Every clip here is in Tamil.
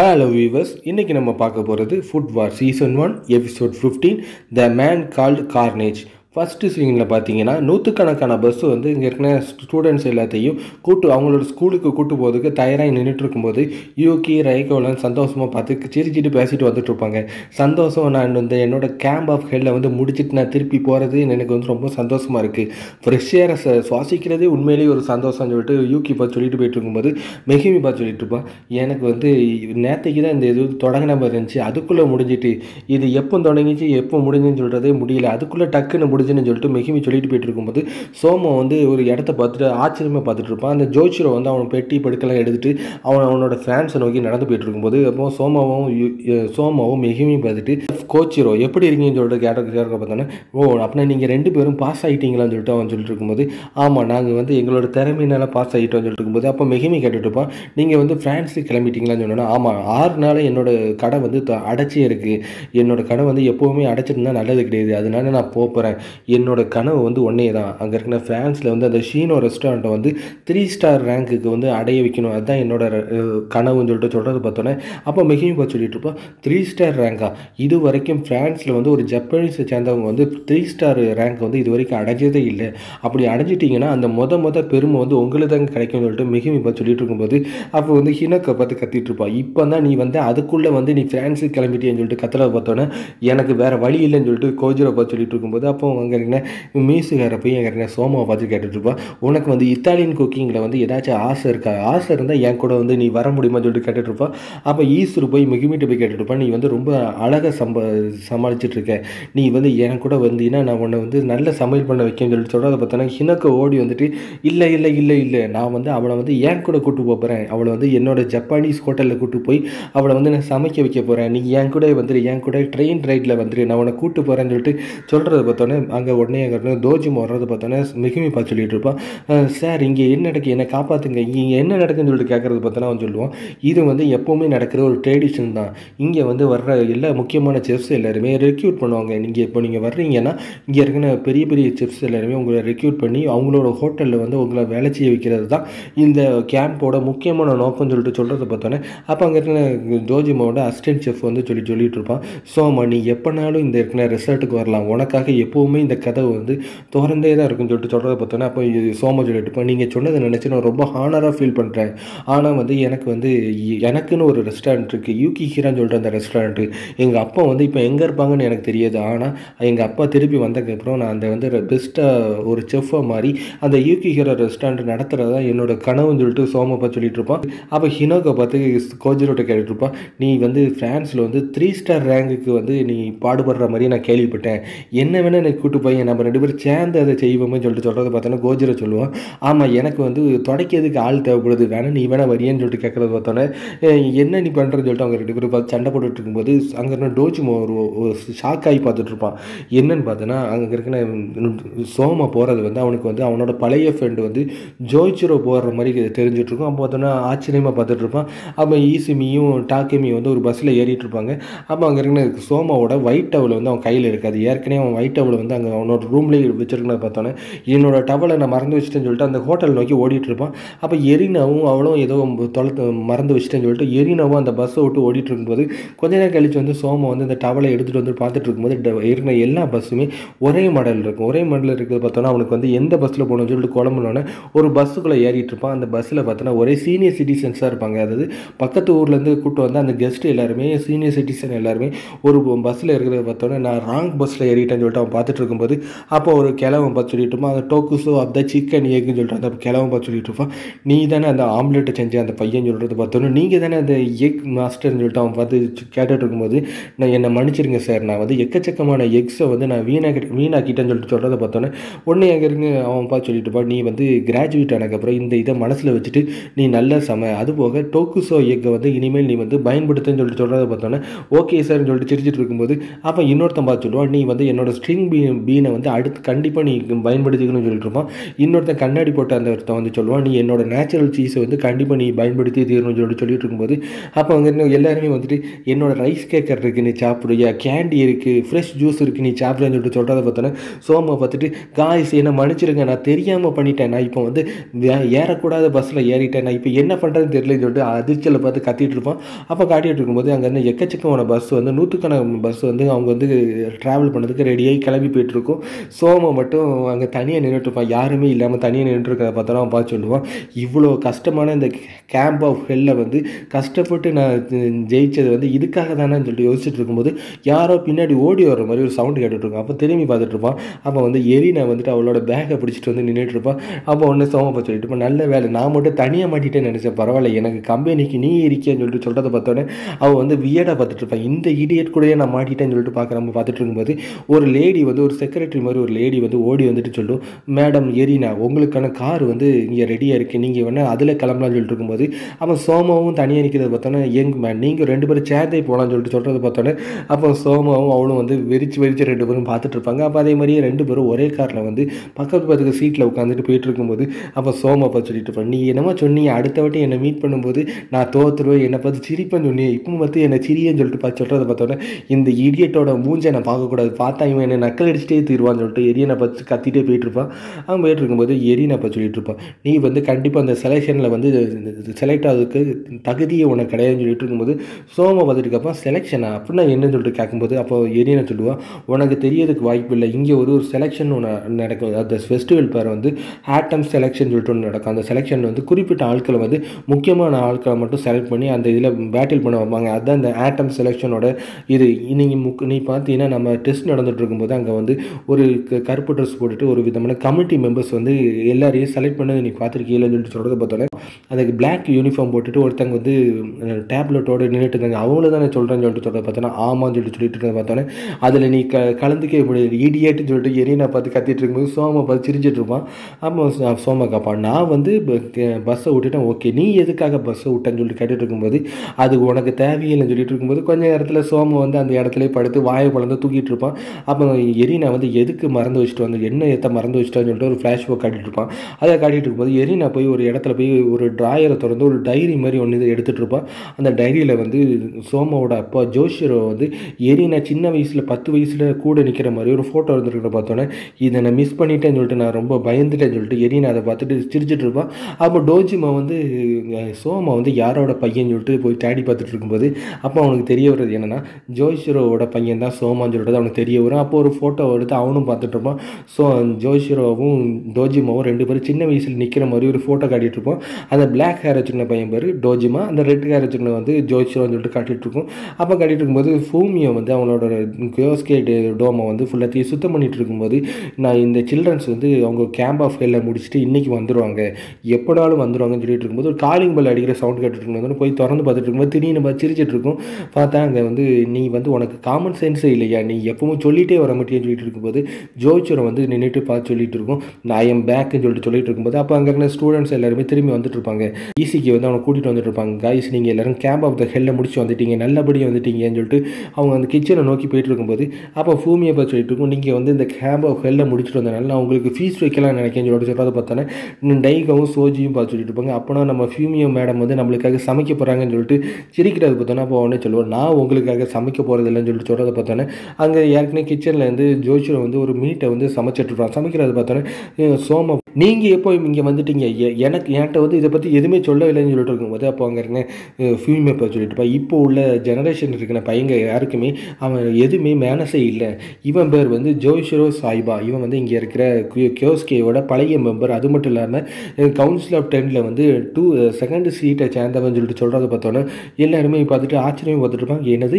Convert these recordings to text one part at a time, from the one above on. Hello viewers, இன்னைக்கு நம்ம பார்க்க போறது Food Wars Season 1 Episode 15 The Man Called Carnage. First scene la pathina நூத்துக்கணக்கான பஸ் வந்து இங்க இருக்கிற ஸ்டூடண்ட்ஸ் எல்லாத்தையும் கூட்டி அவங்களோட ஸ்கூலுக்கு கூட்டி போறதுக்கு தயாரா நின்னுட்டு இருக்கும்போது யூகி ரைகோலன் சந்தோஷமா பார்த்து சிரிச்சிட்டு பேசிட்டு வந்துட்டு இருப்பாங்க. சந்தோஷம் நான் வந்து என்னோட கேம்ப் ஆஃப் ஹெல்ல வந்து முடிச்சிட்டு நான் திருப்பி போறது எனக்கு வந்து ரொம்ப சந்தோஷமா இருக்கு. ஃப்ரெஷ் ஏர் சுவாசிக்கிறதே உண்மையிலேயே ஒரு சந்தோஷம்னு சொல்லிட்டு யூகி பா சொல்லிட்டு போயிட்டு இருக்கும்போது மெகிமி பா சொல்லிட்டு இருப்பா எனக்கு வந்து நேத்துக்கு தான் இந்த இது தொடங்கின மாதிரி இருந்துச்சு அதுக்குள்ள முடிஞ்சிட்டு இது எப்போ தொடங்கிச்சு எப்போ முடிஞ்சுன்னு சொல்றதே முடியல அதுக்குள்ள டக்குன்னு ஒரிஜினல் சொல்லிட்டு மெகிமி சொல்லிட்டு போயிட்டு இருக்கும்போது சோமா வந்து ஒரு இடத்த பார்த்துட்டு ஆச்சரியமாக பார்த்துட்டு இருப்பான். அந்த ஜோயிச்சிரோ வந்து அவன் பெட்டி படுக்கலாம் எடுத்துட்டு அவனோட ஃபேன்ஸை நோக்கி நடந்து போயிட்டு இருக்கும்போது அப்போ சோமாவும் மெகிமையும் பார்த்துட்டு கோச்சிரோ எப்படி இருக்கீங்கன்னு சொல்லிட்டு கேட்க பார்த்தோன்னா ஓ அப்படின்னா நீங்கள் ரெண்டு பேரும் பாஸ் ஆகிட்டீங்களான்னு சொல்லிட்டு அவன் சொல்லிட்டு இருக்கும்போது ஆமாம் நாங்கள் வந்து எங்களோட திறமையினால பாஸ் ஆகிட்டோம்னு சொல்லிட்டு இருக்கும்போது அப்போ மெகிமி கேட்டுட்டு இருப்பான் நீங்கள் வந்து ஃப்ரான்ஸுக்கு கிளம்பிட்டீங்களான்னு சொன்னோன்னா ஆமாம் 6 நாள் என்னோட கடை வந்து அடைச்சே இருக்குது என்னோட கடை வந்து எப்போவுமே அடைச்சிருந்தால் நல்லது கிடையாது அதனால நான் போகிறேன் என்னோட கனவு வந்து ஒன்னே தான் அங்கே இருக்கிற ஃப்ரான்ஸில் வந்து அந்த ஷீனோ ரெஸ்டாரண்ட்டை வந்து 3 ஸ்டார் ரேங்க்குக்கு வந்து அடைய வைக்கணும் அதுதான் என்னோட கனவுன்னு சொல்லிட்டு சொல்கிறது பார்த்தோன்னே அப்போ மெகிமி பார்த்து சொல்லிட்டு இருப்போம் 3 ஸ்டார் ரேங்காக இது வரைக்கும் ஃப்ரான்ஸில் வந்து ஒரு ஜப்பானீஸை சேர்ந்தவங்க வந்து 3 ஸ்டார் ரேங்க் வந்து இது வரைக்கும் அடைஞ்சதே இல்லை அப்படி அடைஞ்சிட்டிங்கன்னா அந்த மொத பெருமை வந்து உங்களுக்கு தான் கிடைக்கும்னு சொல்லிட்டு மெகிமி பார்த்து சொல்லிட்டு இருக்கும்போது அப்போ வந்து ஹினோக்கை பார்த்து கத்திட்டு இருப்பாள் இப்போ தான் நீ வந்து அதுக்குள்ளே வந்து நீ ஃப்ரான்ஸுக்கு கிளம்பிட்டேன்னு சொல்லிட்டு கத்தலை பார்த்தோன்னே எனக்கு வேறு வழி இல்லைன்னு சொல்லிட்டு கோஜிரோ பார்த்து சொல்லிட்டு இருக்கும்போது அப்போ அங்கே இருக்கீங்கன்னா மீசுகார போய் அங்கே இருக்கிற சோமாவை பார்த்து கேட்டுட்ருப்பா உனக்கு வந்து இத்தாலியன் குக்கிங்கில் வந்து ஏதாச்சும் ஆசை இருக்கா ஆசை இருந்தால் என் கூட வந்து நீ வர முடியுமான்னு சொல்லிட்டு கேட்டுட்ருப்பா அப்போ ஈஸ்வரு போய் மிகுமிட்டு போய் கேட்டுட்ருப்பா நீ வந்து ரொம்ப அழகாக சமாளிச்சிட்ருக்க நீ வந்து என் கூட வந்தீங்கன்னா நான் உன்னை வந்து நல்ல சமையல் பண்ண வைக்கேன்னு சொல்லிட்டு சொல்கிறத பார்த்தோன்னா ஹினோக்கா ஓடி வந்துட்டு இல்லை இல்லை இல்லை இல்லை நான் வந்து அவளை வந்து என் கூட கூப்பிட்டு போகிறேன் அவளை வந்து என்னோட ஜப்பானீஸ் ஹோட்டலில் கூப்பிட்டு போய் அவளை வந்து நான் சமைக்க வைக்க போகிறேன் நீ என் கூட வந்துடு என் கூட ட்ரெயின் ரைடில் வந்துடு நான் உன்னை கூப்பிட்டு போகிறேன்னு சொல்லிட்டு சொல்கிறத பார்த்தோன்னே அங்கே உடனே அங்கே தோஜிமா வர்றதை பார்த்தோன்னே மிகுமி பார்த்து சொல்லிட்டு இருப்பான் சார் இங்கே என்ன நடக்கு என்னை காப்பாற்றுங்க இங்கே என்ன நடக்குன்னு சொல்லிட்டு கேட்குறது பார்த்தோன்னா அவன் சொல்லுவான் இது வந்து எப்போவுமே நடக்கிற ஒரு ட்ரெடிஷன் தான் இங்கே வந்து வர்ற எல்லா முக்கியமான செஃப்ஸ் எல்லாருமே ரெக்யூட் பண்ணுவாங்க நீங்கள் இப்போ நீங்கள் வர்றீங்கன்னா இங்கே இருக்கிற பெரிய பெரிய செஃப்ஸ் எல்லாருமே உங்களை ரெக்யூட் பண்ணி அவங்களோட ஹோட்டலில் வந்து உங்களை வேலை செய்ய வைக்கிறது தான் இந்த கேம்போட முக்கியமான நோக்கம்னு சொல்லிட்டு சொல்கிறத பார்த்தோன்னே அப்போ அங்கே இருக்கிற தோஜிமாவோட அசிஸ்டன்ட் செஃப் வந்து சொல்லிட்டு இருப்பான் சோமா நீ எப்போனாலும் இந்த இருக்கிற ரிசார்ட்டுக்கு வரலாம் உனக்காக எப்போவுமே இந்த கதவு வந்து திறந்தே தான் இருக்குன்னு சொல்லிட்டு சொல்கிறத பார்த்தோன்னா அப்போ சோமா சொல்லிட்டு இப்போ நீங்கள் சொன்னதை நினச்சி நான் ரொம்ப ஹானராக ஃபீல் பண்ணுறேன் ஆனால் வந்து எனக்குன்னு ஒரு ரெஸ்டாரண்ட் இருக்குது யூகிஹிரான்னு சொல்லிட்டு அந்த ரெஸ்டாரண்ட்டு எங்கள் அப்பா வந்து இப்போ எங்கே இருப்பாங்கன்னு எனக்கு தெரியாது ஆனால் எங்கள் அப்பா திருப்பி வந்ததுக்கப்புறம் நான் அந்த வந்து பெஸ்ட்டாக ஒரு செஃப்பாக மாறி அந்த யூகிஹிரா ரெஸ்டாரண்ட் நடத்துகிறது தான் என்னோட கனவுன்னு சொல்லிட்டு சோமா பார்த்து சொல்லிட்டு இருப்பான். அப்போ ஹினோக்கை பார்த்து கோஜிரோட்டை கேட்டுட்ருப்பான் நீ வந்து ஃப்ரான்ஸில் வந்து 3 ஸ்டார் ரேங்குக்கு வந்து நீ பாடுபடுற மாதிரி நான் கேள்விப்பட்டேன் என்ன வேணால் எனக்கு கூட்டு போய் நம்ம 2 பேரும் சேர்ந்து அதை செய்வோம்னு சொல்லிட்டு சொல்கிறத பார்த்தோன்னா கோஜிரோ சொல்லுவான் ஆமாம் எனக்கு வந்து துடைக்கிறதுக்கு ஆள் தேவைப்படுது வேணா நீ வேணா வரியான்னு சொல்லிட்டு கேட்குறது பார்த்தோன்னே என்ன நீ பண்ணுறன்னு சொல்லிட்டு அவங்க 2 பேரும் பார்த்து சண்டை போட்டுட்டு இருக்கும்போது அங்கே இருக்க டோஜிமா ஒரு ஷாக்காகி பார்த்துட்டு இருப்பான். என்னன்னு பார்த்தோன்னா அங்கே இருக்கிற சோமா போகிறது வந்து அவனுக்கு வந்து அவனோட பழைய ஃப்ரெண்டு வந்து ஜோயிச்சிரோ போடுற மாதிரி தெரிஞ்சுட்டு இருக்கும். அப்போ பார்த்தோன்னா ஆச்சரியமாக பார்த்துட்டு இருப்பான். அப்போ ஈசுமியும் டாக்கிமியும் வந்து ஒரு பஸ்ஸில் ஏறிட்டு இருப்பாங்க. அப்போ அங்கே இருக்கிற சோமாவோட ஒயிட் டவல் வந்து அவன் கையில் இருக்காது. ஏற்கனவே அவன் ஒயிட் டவல் வந்து அங்கே அவனோட ரூம்லேயே வச்சிருக்கத பார்த்தோன்னே என்னோட டவலை நான் மறந்து வச்சுட்டேன்னு சொல்லிட்டு அந்த ஹோட்டல் நோக்கி ஓடிட்டு இருப்பான். அப்போ எரினாவும் அவளும் ஏதோ மறந்து வச்சுட்டேன்னு சொல்லிட்டு எரினாவும் அந்த பஸ்ஸை விட்டு ஓடிட்டு இருக்கும்போது கொஞ்ச நேரம் கழிச்சு வந்து சோமா வந்து அந்த டவலை எடுத்துகிட்டு வந்து பார்த்துட்டு இருக்கும்போது எரின எல்லா பஸ்ஸுமே ஒரே மாடல் இருக்கும். ஒரே மாடல் இருக்கிறது பார்த்தோன்னா அவனுக்கு வந்து எந்த பஸ்ஸில் போகணும்னு சொல்லிட்டு குழம்புனோடனே ஒரு பஸ்ஸுக்குள்ளே ஏறிட்டு இருப்பான். அந்த பஸ்ஸில் பார்த்தோன்னா ஒரே சீனியர் சிட்டிசன்ஸாக இருப்பாங்க. அதாவது பக்கத்து ஊர்லேருந்து கூப்பிட்டு வந்து அந்த கெஸ்ட் எல்லாருமே சீனியர் சிட்டிசன் எல்லாருமே ஒரு பஸ்ஸில் இருக்கிறத பார்த்தோன்னே நான் ராங் பஸ்ஸில் ஏறிட்டேன்னு சொல்லிட்டு அவன் பார்த்துட்டு இருக்கும்போது அப்போ ஒரு கிழவன் பார்த்து சொல்லிட்டுருப்பான் அந்த டோக்குஸோ அந்த சிக்கன் எக்குன்னு சொல்லிட்டு அந்த கிழவன் பார்த்து சொல்லிட்டு இருப்பான் நீ தானே அந்த ஆம்லெட்டை செஞ்ச அந்த பையன் சொல்கிறது பார்த்தோன்னே நீங்கள் தானே அந்த எக் மாஸ்டர்னு சொல்லிட்டு அவன் பார்த்து கேட்டுட்டு இருக்கும்போது நான் என்னை மன்னிச்சிருங்க சார் நான் வந்து எக்கச்சக்கமான எக்ஸை வந்து நான் வீணாக்கிட்டேன்னு சொல்லிட்டு சொல்கிறத பார்த்தோன்னே உடனே அங்கே இருங்க அவன் பார்த்து சொல்லிட்டு இருப்பான் நீ வந்து கிராஜுவேட் ஆனதுக்கப்புறம் இந்த இதை மனசில் வச்சுட்டு நீ நல்ல அதுபோக டோக்குஸோ எக்கை வந்து இனிமேல் நீ வந்து பயன்படுத்துன்னு சொல்லிட்டு சொல்கிறத பார்த்தோன்னே ஓகே சார்னு சொல்லிட்டு சிரிச்சிட்டு இருக்கும்போது அப்போ இன்னொருத்தன் பார்த்து சொல்லுவான் நீ வந்து என்னோட ஸ்ட்ரிங் பீன் பீனை வந்து அடுத்து கண்டிப்பாக நீ பயன்படுத்திக்கணும்னு சொல்லிட்டு இருப்பான். இன்னொருத்த கண்ணாடி போட்ட அந்த ஒருத்தன் வந்து சொல்லுவான், நீ என்னோட நேச்சுரல் சீஸை வந்து கண்டிப்பாக நீ பயன்படுத்தி தீரணும்னு சொல்லிட்டு சொல்லிட்டு இருக்கும்போது அப்போ வந்து எல்லாருமே வந்துட்டு என்னோட ரைஸ் கேக்கர் இருக்குது நீ சாப்பிடுறியா, கேண்டி இருக்குது, ஃப்ரெஷ் ஜூஸ் இருக்குது நீ சாப்பிடுன்னு சொல்லிட்டு சொல்கிறத பார்த்தோன்னா சோமா பார்த்துட்டு, காய்ஸ் என்னை மன்னிச்சிருங்க நான் தெரியாமல் பண்ணிட்டேன், நான் இப்போ வந்து ஏறக்கூடாத பஸ்ஸில் ஏறிட்டேன், நான் இப்போ என்ன பண்ணுறதுன்னு தெரியலன்னு சொல்லிட்டு அதிர்ச்சியில் பார்த்து கத்திட்டு இருப்பான். அப்போ காட்டிகிட்டு இருக்கும்போது அங்கே இருந்து எக்கச்சக்கமான பஸ் வந்து நூற்றுக்கணக்கான பஸ் வந்து அவங்க வந்து ட்ராவல் பண்ணுறதுக்கு ரெடியாகி கிளம்பி போயிட்டுருக்கோம். சோமா மட்டும் அங்கே தனியாக நின்றுட்டுருப்பான், யாருமே இல்லாமல் தனியாக நின்றுட்டுருக்கிறத பார்த்தோன்னா அவன் பார்த்து சொல்லுவான், இவ்வளோ கஷ்டமான இந்த கேம்ப் ஆஃப் ஹெல்லை வந்து கஷ்டப்பட்டு நான் ஜெயித்தது வந்து இதுக்காக தானேன்னு சொல்லிட்டு யோசிச்சுட்டு இருக்கும்போது யாரோ பின்னாடி ஓடி வர மாதிரி ஒரு சவுண்டு கேட்டுட்ருக்கோம். அப்போ திரும்பி பார்த்துட்ருப்பான். அப்போ வந்து எரினா வந்துட்டு அவளோட பேக்கை பிடிச்சிட்டு வந்து நின்றுட்டுருப்பான். அப்போ ஒன்று சோமா பார்த்து சொல்லிட்டு இருப்பான், நல்ல வேலை நான் மட்டும் தனியாக மாட்டிட்டேன்னு நினச்சேன், பரவாயில்ல எனக்கு கம்பெனிக்கு நீ இருக்கேன்னு சொல்லிட்டு சொல்கிறத பார்த்தோன்னே அவள் வந்து வியடாக பார்த்துட்ருப்பான். இந்த இடியட் கூடயே நான் மாட்டிட்டேன்னு சொல்லிட்டு நம்ம பார்த்துட்டு இருக்கும்போது ஒரு லேடி வந்து ஒரு செக்ரட்டரி மாதிரி ஒரு லேடி வந்து ஓடி வந்துட்டு சொல்லும், மேடம் எரினா உங்களுக்கான கார் வந்து இங்கே ரெடியாக இருக்குது, நீங்கள் வேணா அதில் கிளம்பலாம்னு சொல்லிட்டு இருக்கும்போது அப்போ சோமாவும் தனியாக நிற்கிறத பார்த்தோன்னா, எங் மேம் நீங்கள் ரெண்டு பேரும் சேர்ந்தே போகலான்னு சொல்லிட்டு சொல்கிறத பார்த்தோன்னே அப்போ சோமாவும் அவளும் வந்து வெறிச்சு ரெண்டு பேரும் பார்த்துட்டு இருப்பாங்க. அப்போ அதே மாதிரியே ரெண்டு பேரும் ஒரே காரில் வந்து பக்கத்து பக்கத்துக்கு சீட்டில் உட்காந்துட்டு போயிட்டு இருக்கும்போது அப்போ சோமா பார்த்து சொல்லிட்டு இருப்பான், நீ என்னமா சொன்னீங்க அடுத்த வாட்டி என்னை மீட் பண்ணும்போது நான் தோற்றுருவேன், என்னை பார்த்து சிரிப்பேன்னு சொன்னீங்க, இப்போ பார்த்து என்னை சிரியன்னு சொல்லிட்டு பார்த்து சொல்கிறத பார்த்தோன்னே இந்த இடியட்டோட மூஞ்சை நான் பார்க்கக்கூடாது, பார்த்தா இவன் என்னை நக்கல் அடிச்சுட்டே தீர்வான்னு சொல்லிட்டு எரியனை பார்த்து கத்திகிட்டே போயிட்டுருப்பான். அவன் போயிட்டு இருக்கும்போது எரியனை பார்த்து சொல்லிட்டு இருப்பான், நீ வந்து கண்டிப்பாக அந்த செலெக்ஷனில் வந்து செலக்ட் ஆகுதுக்கு தகுதியை உனக்கு கிடையாதுன்னு சொல்லிட்டு இருக்கும்போது சோமா பார்த்துட்டுக்கப்பா செலெக்ஷனா அப்படின்னா என்னன்னு சொல்லிட்டு கேட்கும்போது அப்போ எரியனை சொல்லுவான், உனக்கு தெரியறதுக்கு வாய்ப்பு இல்லை, இங்கே ஒரு செலெக்ஷன் ஒன்று நடக்கும், அந்த ஃபெஸ்டிவல் பேர் வந்து ஆட்டம் செலெக்ஷன் சொல்லிட்டு ஒன்று நடக்கும். அந்த செலெக்ஷன் வந்து குறிப்பிட்ட ஆட்களை வந்து முக்கியமான ஆட்களை மட்டும் செலக்ட் பண்ணி அந்த இதில் பேட்டில் பண்ண வைப்பாங்க, அதுதான் அந்த ஆட்டம் செலெக்ஷனோட இது. நீங்கள் நீ பார்த்தீங்கன்னா நம்ம டெஸ்ட் நடந்துகிட்டு இருக்கும்போது அங்கே வந்து ஒரு கருப்பு ட்ரெஸ் போட்டுட்டு ஒரு விதமான கமிட்டி மெம்பர்ஸ் வந்து எல்லாரையும் செலக்ட் பண்ணது நீ பார்த்துருக்கீங்கன்னு சொல்லிட்டு சொல்கிறத பார்த்தோன்னே அதுக்கு பிளாக் யூனிஃபார்ம் போட்டுட்டு ஒருத்தங்க வந்து டேப்லெட்டோடு நின்றுட்டு இருந்தாங்க, அவங்கள தானே சொல்கிறேன்னு சொல்லிட்டு சொல்கிறத பார்த்தோன்னா ஆமான்னு சொல்லிட்டு இருக்கிறத பார்த்தோன்னே அதில் நீ கலந்துக்க முடியாது ஈடியேட்டுன்னு சொல்லிட்டு எரியனை பார்த்து கத்திட்டு இருக்கும்போது சோமா பார்த்து சிரிச்சிட்டு இருப்பான். ஆமாம் சோமா காப்பா நான் வந்து பஸ்ஸை விட்டுட்டேன், ஓகே நீ எதுக்காக பஸ்ஸை விட்டேன்னு சொல்லிட்டு கேட்டுட்டு இருக்கும்போது அது உனக்கு தேவையில்லைன்னு சொல்லிட்டு இருக்கும்போது கொஞ்சம் இடத்துல சோமா வந்து அந்த இடத்துல படுத்து வாயை குழந்தை தூக்கிட்டு இருப்பான். அப்போ எரினா வந்து எதுக்கு மறந்து வச்சுட்டு வந்து என்ன ஏற்ற மறந்து வச்சுட்டான்னு சொல்லிட்டு ஒரு ஃப்ளாஷ்பேக் காட்டிகிட்டு இருப்பான். அதை காட்டிகிட்டு இருக்கும்போது எரினா போய் ஒரு இடத்துல போய் ஒரு ட்ராயரை திறந்து ஒரு டைரி மாதிரி ஒன்று இதை எடுத்துகிட்டு இருப்பான். அந்த டைரியில் வந்து சோமாவோட அப்பா ஜோஷிரோ வந்து எரினா சின்ன வயசில் 10 வயசில் கூட நிற்கிற மாதிரி ஒரு ஃபோட்டோ இருந்துருக்கிற பார்த்தோன்னே இதை நான் மிஸ் பண்ணிட்டேன்னு சொல்லிட்டு நான் ரொம்ப பயந்துட்டேன்னு சொல்லிட்டு எரினா அதை பார்த்துட்டு சிரிச்சிட்டு இருப்பான். அப்போ டோஜிமா வந்து சோமா வந்து யாரோட பையன் சொல்லிட்டு போய் தேடி பார்த்துட்டு இருக்கும்போது அப்போ அவனுக்கு தெரிய வர்றது என்னென்னா ஜோஷிரோவோட பையன் தான் சோமான்னு சொல்கிறது அவனுக்கு தெரிய வரும். அப்போ ஒரு ஃபோட்டோ எடுத்து அவனும் பார்த்துட்டு இருப்பான். ஸோ ஜோஷிரோவும் டோஜிமாவும் ரெண்டு பேரும் சின்ன வயசில் நிற்கிற மாதிரி ஒரு ஃபோட்டோ காட்டிகிட்டு இருப்போம். அந்த பிளாக் ஹேர் வச்சுக்கின பையன் பேர் டோஜிமா, அந்த ரெட் ஹேர் வச்சுக்கின வந்து ஜோஷிரோன்னு சொல்லிட்டு காட்டிகிட்டு இருக்கும். அப்போ காட்டிகிட்டு இருக்கும்போது ஃபூமியை வந்து அவனோட கியோஸ்கேட் டோமை வந்து ஃபுல்லாத்தையும் சுத்தம் பண்ணிகிட்டு இருக்கும்போது நான் இந்த சில்ட்ரன்ஸ் வந்து அவங்க கேம்ப் ஆஃப் எல்லாம் முடிச்சுட்டு இன்றைக்கி வந்துடுவாங்க, எப்படாலும் வந்துடுவாங்கன்னு சொல்லிட்டு இருக்கும்போது ஒரு காலிங் பெல் அடிக்கிற சவுண்ட் கேட்டுட்டு இருக்கும்போது போய் திறந்து பார்த்துட்டு இருக்கும்போது திடீர்னு பார்த்து சிரிச்சிட்டு இருக்கும். பார்த்தா அங்கே வந்து நீ வந்து உனக்கு காமன் சென்ஸே இல்லையா, நீ எப்பவும் சொல்லிகிட்டே வர மாட்டேன்னு சொல்லிட்டு இருக்கும்போது ஜோயிச்சிரோ வந்து நின்றுட்டு பார்த்து சொல்லிட்டு இருக்கும், நான் என் பேக்குன்னு சொல்லிட்டு சொல்லிட்டு இருக்கும்போது அப்போ அங்கே இருக்கிற ஸ்டூடெண்ட்ஸ் எல்லாருமே திரும்பி வந்துட்டு இருப்பாங்க. ஈசிக்கு வந்து அவங்க கூட்டிகிட்டு வந்துட்டு இருப்பாங்க, காய்ஸ் நீங்கள் எல்லாரும் கேம்ப் ஆஃப் த ஹெல்லை முடிச்சு வந்துட்டீங்க, நல்லபடியாக வந்துட்டீங்கன்னு சொல்லிட்டு அவங்க அந்த கிச்சனை நோக்கி போயிட்டு இருக்கும்போது அப்போ ஃபூமியை பார்த்து சொல்லிட்டு இருக்கும், நீங்கள் வந்து இந்த கேம்ப் ஆஃப் ஹெல்லை முடிச்சுட்டு வந்தனால நான் உங்களுக்கு ஃபீஸ் வைக்கலாம்னு நினைக்கிறேன்னு சொல்லிட்டு சொல்கிறத பார்த்தோன்னே டைகாவும் சோஜியும் பார்த்து சொல்லிட்டு இருப்பாங்க. அப்போனா நம்ம ஃபூமியோ மேடம் வந்து நம்மளுக்காக சமைக்க போகிறாங்கன்னு சொல்லிட்டு சிரிக்கிறது பார்த்தோன்னா அப்போ அவனே சொல்லுவான், நான் உங்களுக்காக சமைக்க போகிறதில்லன்னு சொல்லிட்டு சொல்கிறத பார்த்தோன்னே அங்கே ஏற்கனவே கிச்சனில் வந்து ஜோஷிரோ வந்து ஒரு மீட்டை வந்து சமைச்சிட்ருப்பான். சமைக்கிறத பார்த்தோன்னே சோமா நீங்கள் எப்போ இங்கே வந்துட்டீங்க, எனக்கு என்கிட்ட வந்து இதை பற்றி எதுவுமே சொல்லவில்லைன்னு சொல்லிட்டு இருக்கும்போது அப்போ அங்கே இருக்க ஃபியூமே பார்த்து சொல்லிட்டுப்பா, இப்போ உள்ள ஜெனரேஷன் இருக்கிற பையங்க யாருக்குமே அவன் எதுவுமே மேனஸே இல்லை, இவன் பேர் வந்து ஜோஷிரோ சாய்பா, இவன் வந்து இங்கே இருக்கிற கியோஸ்கேவோட பழைய மெம்பர், அது மட்டும் இல்லாமல் கவுன்சில் ஆஃப் 10ல் வந்து 2nd சீட்டை சேர்ந்தவன் சொல்லிட்டு சொல்கிறத பார்த்தோன்னே எல்லாருமே பார்த்துட்டு ஆச்சரியமாக பார்த்துட்டு இருப்பாங்க, என்னது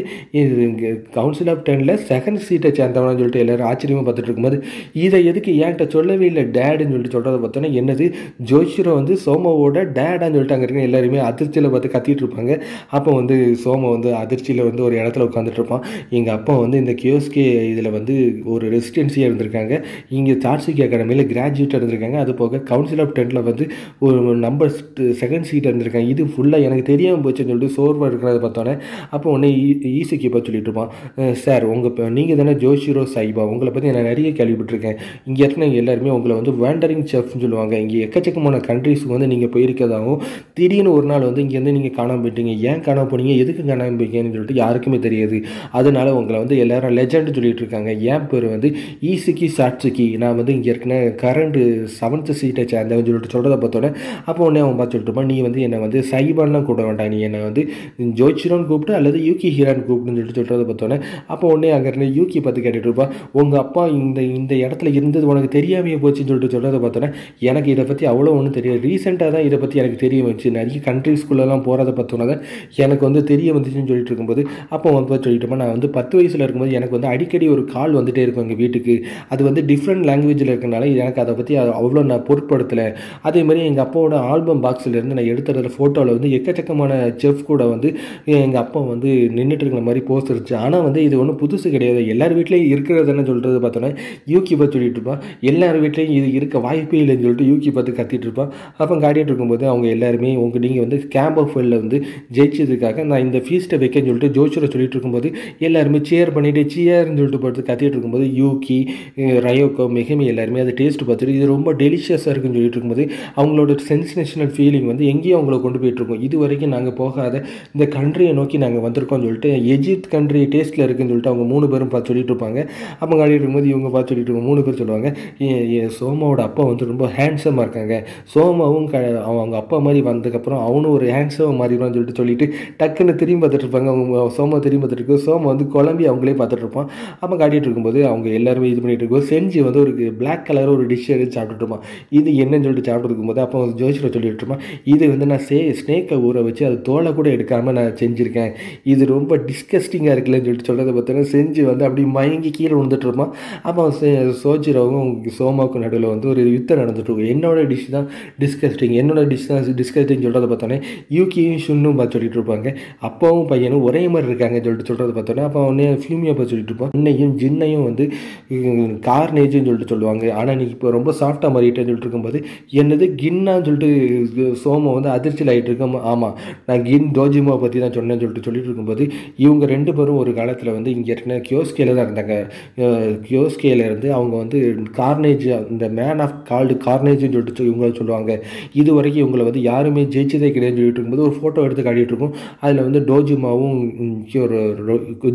கவுன்சில் ஆஃப் 10ல் 2nd சீட்டை சேர்ந்தவனான்னு சொல்லிட்டு எல்லோரும் ஆச்சரியமாக பார்த்துட்டு இருக்கும்போது இதை எதுக்கு என்கிட்ட சொல்லவே இல்லை டேடுன்னு சொல்லிட்டு சொல்றத பார்த்தோன்னா என்னது ஜோயிச்சிரோ வந்து சோமாவோட டேடான்னு சொல்லிட்டாங்க இருக்கீங்க எல்லாருமே அதிர்ச்சியில் பார்த்து கத்திட்டு இருப்பாங்க. அப்போ வந்து சோமா வந்து அதிர்ச்சியில் வந்து ஒரு இடத்துல உட்காந்துட்டு இருப்பான். எங்கள் அப்பா வந்து இந்த கியோஸ்கே இதில் வந்து ஒரு ரெசிடென்சியாக இருந்திருக்காங்க, இங்கே சாட்சிக்கு அகாடமியில் கிராஜுவேட்டாக இருந்திருக்காங்க, அது போக கவுன்சில் ஆஃப் 10ல் வந்து ஒரு நம்பர் செகண்ட் சீட் இருந்திருக்காங்க. இது ஃபுல்லாக எனக்கு தெரியாமல் போச்சுன்னு சொல்லிட்டு சோர்வாக இருக்கிறத பார்த்தோன்னே அப்போ உடனே ஈஸிக்கு இப்போ சொல்லிட்டு இருப்பான், சார் உங்கள் நீங்கள் தானே ஜோயிச்சிரோ சாய்பா, உங்களை பற்றி நான் நிறைய கேள்விப்பட்டிருக்கேன், இங்கே இருக்கிற எல்லாருமே உங்களை வந்து வேண்டரிங் செஃப்னு சொல்லுவாங்க, இங்கே எக்கச்சக்கமான கண்ட்ரிஸுக்கு வந்து நீங்கள் போயிருக்கதாகவும் திடீர்னு ஒரு நாள் வந்து இங்கேருந்து நீங்கள் காணாமல் போயிட்டீங்க, ஏன் காணாமல் போனீங்க எதுக்கு காணாமல் போயிட்டீங்கன்னு சொல்லிட்டு யாருக்குமே தெரியாது, அதனால உங்களை வந்து எல்லாரும் லெஜெண்ட் சொல்லிட்டு இருக்காங்க, என் பேர் வந்து ஈஸிக்கு சாட்சிக்கு, நான் வந்து இங்கே இருக்கிற கரண்ட்டு 7th சீட்டை சேர்ந்தவன் சொல்லிட்டு சொல்கிறத பார்த்தோன்னே அப்போ உடனே அவன் பார்த்து சொல்லிட்டுப்பான், நீ வந்து என்னை வந்து சைபான்லாம் கூப்பிட வேண்டாம், நீ என்னை வந்து ஜோயிச்சிரோன்னு கூப்பிட்டு அல்லது யூகிஹிரான்னு கூப்பிடுன்னு சொல்லிட்டு சொல்கிறத பார்த்தோன்னே அப்போ உடனே அங்கே இருந்த யூகி பார்த்து கேட்டுட்ருப்பான், உங்கள் அப்பா இந்த இந்த இடத்துல இருந்தது உனக்கு தெரியாமையே போச்சுன்னு சொல்லிட்டு சொல்கிறத பார்த்தோன்னே எனக்கு இதை பற்றி அவ்வளோ ஒன்றும் தெரியாது, ரீசெண்டாக தான் இதை பற்றி எனக்கு தெரிய வந்துச்சு, நிறைய கண்ட்ரிஸ்குள்ளெல்லாம் போகிறத பார்த்தோன்னா தான் எனக்கு வந்து தெரிய வந்துச்சுன்னு சொல்லிட்டு இருக்கும்போது அப்போ அவன் பார்த்து சொல்லிட்டுப்பான், நான் வந்து 10 வயசில் இருக்கும்போது எனக்கு வந்து அடிக்கடி ஒரு கால் வந்துகிட்டே இருக்கும் எங்கள் வீட்டுக்கு, அது வந்து டிஃப்ரெண்ட் லாங்குவேஜில் இருக்கனால எனக்கு அதை பற்றி அவ்வளோ நான் பொருட்படுத்தலை, அதே மாதிரி எங்கள் அப்பாவோட ஆல்பம் பாக்ஸிலேருந்து நான் எடுத்துகிற ஃபோட்டோவில் வந்து எக்கச்சக்கமான செஃப் கூட வந்து எங்கள் அப்பா வந்து நின்றுட்டு இருக்கிற மாதிரி போஸ்ட் இருந்துச்சு, ஆனால் வந்து இது ஒன்றும் புதுசு கிடையாது, எல்லார் வீட்லேயும் இருக்கிறதுன்னு சொல்கிறது பார்த்தோன்னா யூகி பார்த்து சொல்லிட்டு இருப்பான், எல்லார் வீட்லேயும் இது இருக்க வாய்ப்பே இல்லைன்னு சொல்லிட்டு யூகி பார்த்து கத்திட்டு இருப்பான். அப்போ காட்டிகிட்டு இருக்கும்போது அவங்க எல்லாருமே உங்கள் நீங்கள் வந்து கேம்ப் ஆஃப் வேர்ல்டில் வந்து ஜெயிச்சதுக்காக நான் இந்த ஃபீஸ்ட்டை வைக்கன்னு சொல்லிட்டு ஜோயிச்சிரோ சொல்லிட்டு இருக்கும்போது எல்லாருமே சேர் பண்ணிட்டு சியர்னு சொல்லிட்டு பார்த்து கத்திட்டு இருக்கும்போது யூகி ரயோக்கோ மிகமே எல்லாருமே அதை டேஸ்ட் பார்த்துட்டு இது ரொம்ப டெலிஷியஸாக இருக்குன்னு சொல்லிட்டு இருக்கும்போது அவங்களோட சென்சேஷனல் ஃபீலிங் வந்து எங்கேயும் அவங்கள கொண்டு போயிட்டுருக்கோம், இது வரைக்கும் நாங்கள் போகாத இந்த கண்ட்ரியை நோக்கி நாங்கள் வந்திருக்கோம்னு சொல்லிட்டு எஜிப்த் கண்ட்ரி டேஸ்ட்டில் இருக்குன்னு சொல்லிட்டு அவங்க 3 பேரும் பார்த்து சொல்லிட்டு இருப்பாங்க. அப்போ காட்டிகிட்டு இருக்கும்போது இவங்க பார்த்து சொல்லிட்டு இருப்பாங்க, 3 பேர் சொல்லுவாங்க, சோமாவோட அப்பா வந்து ரொம்ப ஹேண்ட்ஸமாக இருக்காங்க, சோமாவும் அவங்க அப்பா மாதிரி வந்ததுக்கப்புறம் அவனும் ஒரு ஹேண்ட்ஸமாக மாறிடுவான்னு சொல்லிட்டு டக்குன்னு திரும்பி பார்த்துட்டு இருப்பாங்க. அவங்க சோமா திரும்பி பார்த்துட்டு இருக்கும், சோமா வந்து குழம்பி அவங்களே பார்த்துட்டு இருப்பான். அப்போ காட்டிகிட்டு இருக்கும்போது அவங்க எல்லாருமே இது பண்ணிகிட்டு இருக்கும், செஞ்சு வந்து ஒரு பிளாக் கலர் ஒரு டிஷ் எடுத்து சாப்பிட்டுட்டு இருப்பான். இது என்னன்னு சொல்லிட்டு சாப்பிட்டு இருக்கும்போது அப்போ ஜோயிச்சிரோ சொல்லிட்டு இருப்பான், இது வந்து நான் ஸ்னேக்கை ஊற வச்சு அது தோலை கூட எடுக்காமல் நான் செஞ்சுருக்கேன், இது ரொம்ப டிஸ்கஸ்டிங்காக இருக்குல்லன்னு சொல்லிட்டு சொல்கிறத பார்த்தோன்னா செஞ்சு வந்து அப்படி மயங்கி கீழே விழுந்துட்டு இருப்பான். அப்போ ஜோயிச்சிரோவும் சோமாவுக்கு நடுவில் வந்து ஒரு யுத்தம் நடந்துட்டு இருக்கும், என்னோட டிஷ் தான் டிஸ்கஸ்டிங், என்னோட டிஷ் தான் டிஸ்கஸ்டிங் சொல்கிறத பார்த்தோன்னே யூகியும் ஷுன்னும் பார்த்து சொல்லிட்டு இருப்பாங்க, அப்பாவும் பையனும் ஒரே மாதிரி இருக்காங்கன்னு சொல்லிட்டு சொல்கிறத பார்த்தோன்னா அப்போ உடனே ஃபியூமியா பார்த்து சொல்லிட்டு இருப்பான், இன்னையும் ஜின்னையும் வந்து கார்னேஜுன்னு சொல்லிட்டு சொல்லுவாங்க, ஆனால் நீ இப்போ ரொம்ப சாஃப்டாக மாறிட்டேன்னு சொல்லிட்டு இருக்கும்போது என்னது கின்னான்னு சொல்லிட்டு சோமா வந்து அதிர்ச்சியில் ஆகிட்டு இருக்கோம். ஆமாம் நான் கின் டோஜிமா பற்றி தான் சொன்னேன்னு சொல்லிட்டு இருக்கும்போது இவங்க 2 பேரும் ஒரு காலத்தில் வந்து இங்கே இருக்கிற கியோஸ்கேல தான் இருந்தாங்க, கியோஸ்கேலேருந்து அவங்க வந்து கார்னேஜ் இந்த மேன் ஆஃப் கால்டு கார்னேஜுன்னு சொல்லிட்டு இவங்க சொல்லுவாங்க, இது வரைக்கும் இவங்களை வந்து யாருமே ஜெயிச்சதே கிடையாதுன்னு சொல்லிட்டு இருக்கும்போது ஒரு ஃபோட்டோ எடுத்து காட்டிகிட்டு இருக்கும், அதில் வந்து டோஜிமாவும்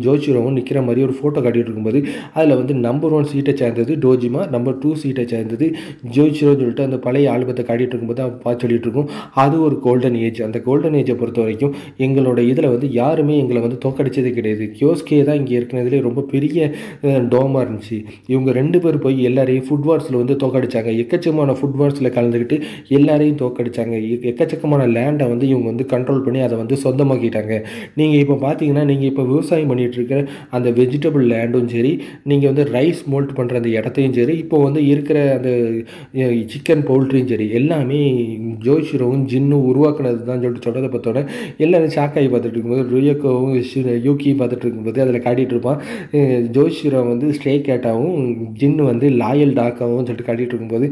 ஜோயிச்சிரோவும் நிற்கிற மாதிரி ஒரு ஃபோட்டோ காட்டிகிட்டு இருக்கும்போது அதில் வந்து நம்பர் 1 சீட்டை சேர்ந்தது டோஜிமா, நம்பர் 2 சீட்டை சேர்ந்தது ஜோயிச்சிரோன்னு சொல்லிட்டு அந்த பழைய ஆல்பத்தை காட்டிகிட்டு இருக்கும்போது அவன் பார்த்து சொல்லிட்டு இருக்கும், அது ஒரு கோல்டன் ஏஜ், அந்த கோல்டன் ஏஜை பொறுத்த வரைக்கும் எங்களோட இதில் வந்து யாருமே எங்களை வந்து தோக்கடிச்சதே கிடையாது, கியோஸ்கே தான் இங்கே இருக்கிறதுலே ரொம்ப பெரிய டோமாக இருந்துச்சு, இவங்க 2 பேர் போய் எல்லாரையும் ஃபுட் வார்ஸில் வந்து தோக்கடிச்சாங்க, எக்கச்சக்கமான ஃபுட் வார்ஸில் கலந்துக்கிட்டு எல்லாரையும் தோக்கடிச்சாங்க, எக்கச்சக்கமான லேண்டை வந்து இவங்க வந்து கண்ட்ரோல் பண்ணி அதை வந்து சொந்தமாக்கிட்டாங்க, நீங்கள் இப்போ பார்த்தீங்கன்னா நீங்கள் இப்போ விவசாயம் பண்ணிகிட்டு இருக்கிற அந்த வெஜிடபிள் லேண்டும் சரி, நீங்கள் வந்து ரைஸ் மோல்ட் பண்ணுற அந்த இடத்தையும் சரி, இப்போ வந்து இருக்கிற அந்த சிக்கன் பவுல்ட்ரியும் சரி, எல்லாமே ஜோயிச்சிரோவும் ஜின்னும் உருவாக்குனது தான் சொல்லிட்டு சொல்கிறத பார்த்தோன்னே எல்லாரும் ஷாக்காகி பார்த்துட்டு இருக்கும்போது ரியோக்கோவும் யூகியும் பார்த்துட்டு இருக்கும்போது அதில் காட்டிகிட்டு இருப்பான், ஜோயிச்சிரோ வந்து ஸ்ட்ரே கேட்டாகவும் ஜின்னு வந்து லாயல் டாக்காகவும் சொல்லிட்டு காட்டிகிட்டு இருக்கும்போது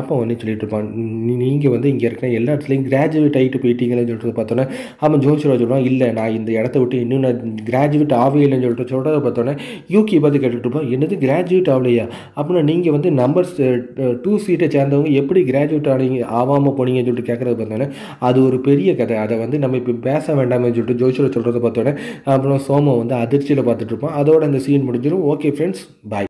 அப்போ ஒன்று சொல்லிட்டு இருப்பான், நீங்கள் வந்து இங்கே இருக்கிற எல்லா இடத்துலையும் கிராஜுவேட் ஆகிட்டு போயிட்டீங்கன்னு சொல்லிட்டு பார்த்தோன்னே அவன் ஜோயிச்சிரோ சொல்லுவான், இல்லை நான் இந்த இடத்த விட்டு இன்னும் நான் கிராஜுவேட் ஆகவே இல்லைன்னு சொல்லிட்டு சொல்கிறத பார்த்தோன்னே யூகி பார்த்து கேட்டுட்டு இருப்பான், என்னது கிராஜுவேட் ஆகலையா, அப்படின்னா நீங்கள் வந்து நம்பர் 2 சீட்டை சேர்ந்தவங்க எப்படி கிராஜுவேட் ஆகாமல் போனீங்கன்னு சொல்லிட்டு கேட்குறத பார்த்தோன்னே அது ஒரு பெரிய கதை, அதை வந்து நம்ம இப்போ பேச வேண்டாமேன்னு சொல்லிட்டு ஜோயிச்சிரோ சொல்கிறத பார்த்தோன்னே அப்புறம் சோமா வந்து அதிர்ச்சியில் பார்த்துட்டு இருப்பான். அதோட அந்த சீன் முடிஞ்சிடும். ஓகே ஃப்ரெண்ட்ஸ், பாய்.